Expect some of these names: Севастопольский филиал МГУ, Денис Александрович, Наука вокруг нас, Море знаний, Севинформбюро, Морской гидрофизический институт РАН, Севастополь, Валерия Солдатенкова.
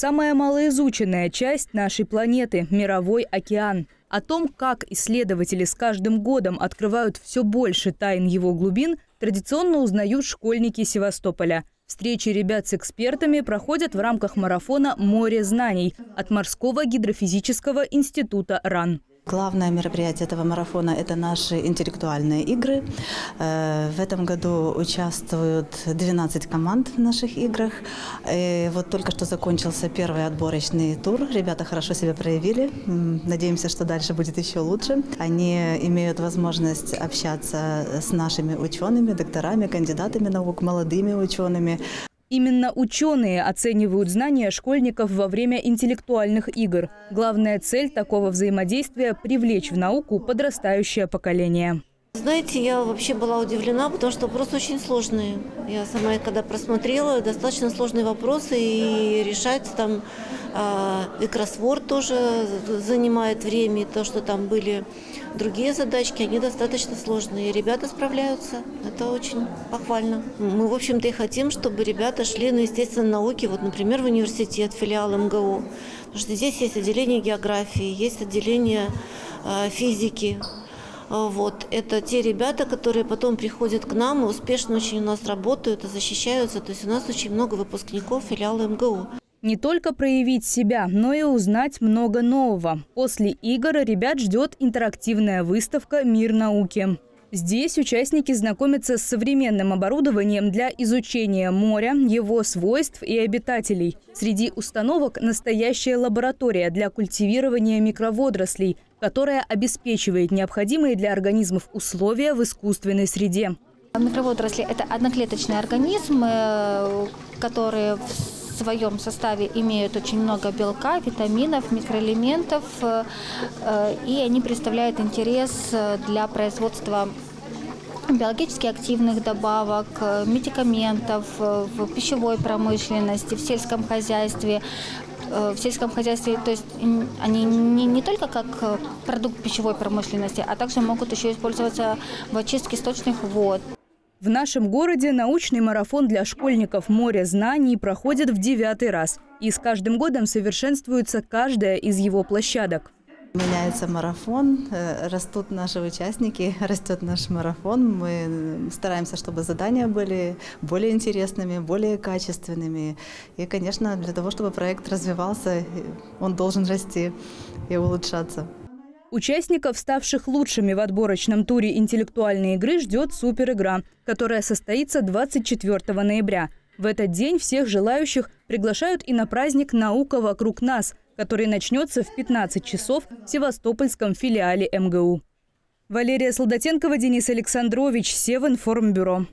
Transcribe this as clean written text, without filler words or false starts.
Самая малоизученная часть нашей планеты – мировой океан. О том, как исследователи с каждым годом открывают все больше тайн его глубин, традиционно узнают школьники Севастополя. Встречи ребят с экспертами проходят в рамках марафона «Море знаний» от Морского гидрофизического института РАН. Главное мероприятие этого марафона – это наши интеллектуальные игры. В этом году участвуют 12 команд в наших играх. И вот только что закончился первый отборочный тур. Ребята хорошо себя проявили. Надеемся, что дальше будет еще лучше. Они имеют возможность общаться с нашими учеными, докторами, кандидатами наук, молодыми учеными. Именно ученые оценивают знания школьников во время интеллектуальных игр. Главная цель такого взаимодействия – привлечь в науку подрастающее поколение. Знаете, я вообще была удивлена, потому что вопросы очень сложные. Я сама, когда просмотрела, достаточно сложные вопросы, и решать там и кроссворд тоже занимает время, и то, что там были другие задачки, они достаточно сложные. Ребята справляются, это очень похвально. Мы, в общем-то, и хотим, чтобы ребята шли на естественные науки, вот, например, в университет, филиал МГУ. Потому что здесь есть отделение географии, есть отделение физики. Вот. Это те ребята, которые потом приходят к нам и успешно очень у нас работают и защищаются. То есть у нас очень много выпускников филиала МГУ. Не только проявить себя, но и узнать много нового. После игр ребят ждет интерактивная выставка «Мир науки». Здесь участники знакомятся с современным оборудованием для изучения моря, его свойств и обитателей. Среди установок – настоящая лаборатория для культивирования микроводорослей, которая обеспечивает необходимые для организмов условия в искусственной среде. Микроводоросли – это одноклеточный организм, который в своем составе имеет очень много белка, витаминов, микроэлементов, и они представляют интерес для производства биологически активных добавок, медикаментов в пищевой промышленности, в сельском хозяйстве. То есть они не только как продукт пищевой промышленности, а также могут еще использоваться в очистке сточных вод. В нашем городе научный марафон для школьников «Море знаний» проходит в 9-й раз. И с каждым годом совершенствуется каждая из его площадок. Меняется марафон, растут наши участники, растет наш марафон. Мы стараемся, чтобы задания были более интересными, более качественными. И, конечно, для того, чтобы проект развивался, он должен расти и улучшаться. Участников, ставших лучшими в отборочном туре интеллектуальной игры, ждет суперигра, которая состоится 24 ноября. В этот день всех желающих приглашают и на праздник «Наука вокруг нас», который начнется в 15 часов в Севастопольском филиале МГУ. Валерия Солдатенкова, Денис Александрович, Севинформбюро.